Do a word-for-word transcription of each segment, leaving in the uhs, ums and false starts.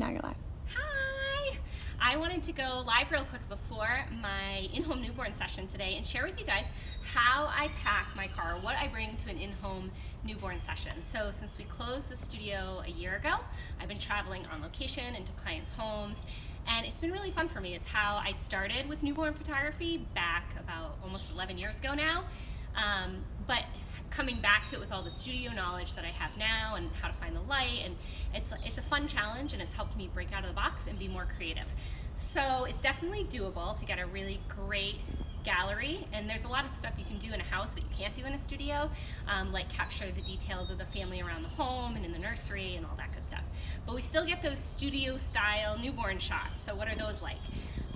Now you're live. Hi! I wanted to go live real quick before my in-home newborn session today and share with you guys how I pack my car, what I bring to an in-home newborn session. So since we closed the studio a year ago, I've been traveling on location into clients' homes, and it's been really fun for me. It's how I started with newborn photography back about almost eleven years ago now. Um, but coming back to it with all the studio knowledge that I have now and how to find the light, and it's, it's a fun challenge, and it's helped me break out of the box and be more creative. So it's definitely doable to get a really great gallery, and there's a lot of stuff you can do in a house that you can't do in a studio, um, like capture the details of the family around the home and in the nursery and all that good stuff. But we still get those studio style newborn shots, so what are those like?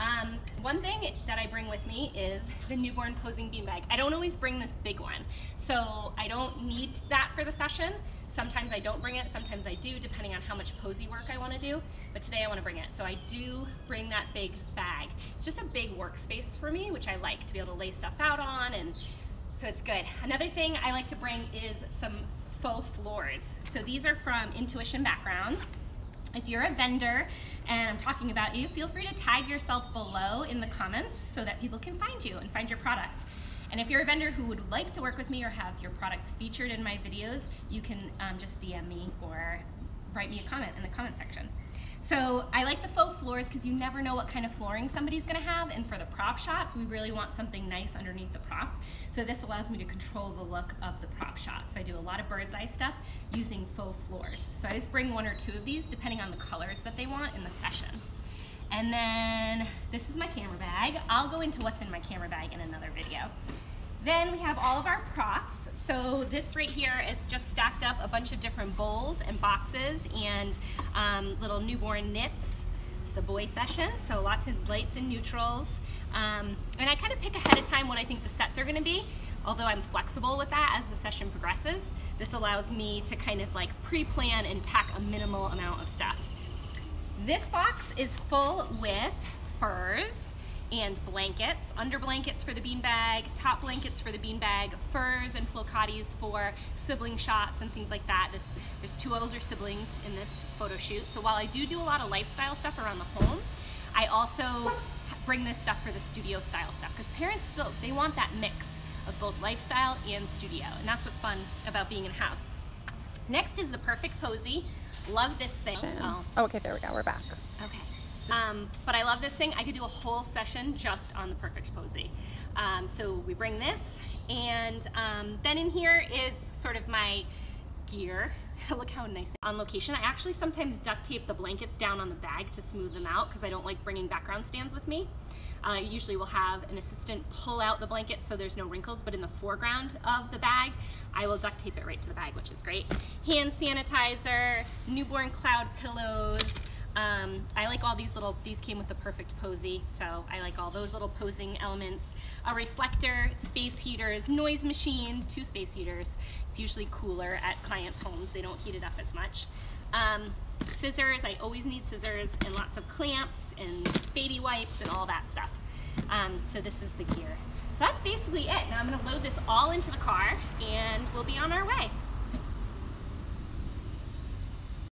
Um, one thing that I bring with me is the newborn posing beanbag. I don't always bring this big one, so I don't need that for the session. Sometimes I don't bring it, sometimes I do, depending on how much posy work I want to do, but today I want to bring it. So I do bring that big bag. It's just a big workspace for me, which I like, to be able to lay stuff out on, and so it's good. Another thing I like to bring is some faux floors. So these are from Intuition Backgrounds. If you're a vendor and I'm talking about you, feel free to tag yourself below in the comments so that people can find you and find your product. And if you're a vendor who would like to work with me or have your products featured in my videos, you can um, just D M me or write me a comment in the comment section. So I like the faux floors because you never know what kind of flooring somebody's gonna have, and for the prop shots, we really want something nice underneath the prop. So this allows me to control the look of the prop shot. So I do a lot of bird's eye stuff using faux floors. So I just bring one or two of these depending on the colors that they want in the session. And then this is my camera bag. I'll go into what's in my camera bag in another video. Then we have all of our props. So this right here is just stacked up a bunch of different bowls and boxes and um, little newborn knits. It's a boy session, so lots of lights and neutrals. Um, and I kind of pick ahead of time what I think the sets are gonna be, although I'm flexible with that as the session progresses. This allows me to kind of like pre-plan and pack a minimal amount of stuff. This box is full with furs and blankets, under blankets for the beanbag, top blankets for the beanbag, furs and flocatis for sibling shots and things like that. This, there's two older siblings in this photo shoot. So while I do do a lot of lifestyle stuff around the home, I also bring this stuff for the studio style stuff, because parents still, they want that mix of both lifestyle and studio, and that's what's fun about being in a house. Next is the Perfect Posey. Love this thing. Oh. oh, okay, there we go, we're back. Okay. Um, but I love this thing. I could do a whole session just on the Perfect Posey. Um, so we bring this, and um, then in here is sort of my gear. Look how nice. On location, I actually sometimes duct tape the blankets down on the bag to smooth them out because I don't like bringing background stands with me. I uh, usually will have an assistant pull out the blanket so there's no wrinkles, but in the foreground of the bag, I will duct tape it right to the bag, which is great. Hand sanitizer, newborn cloud pillows. Um, I like all these little, these came with the Perfect Posey, so I like all those little posing elements. A reflector, space heaters, noise machine, two space heaters. It's usually cooler at clients' homes. They don't heat it up as much. Um, scissors, I always need scissors, and lots of clamps and baby wipes and all that stuff. Um, so this is the gear. So that's basically it. Now I'm going to load this all into the car and we'll be on our way.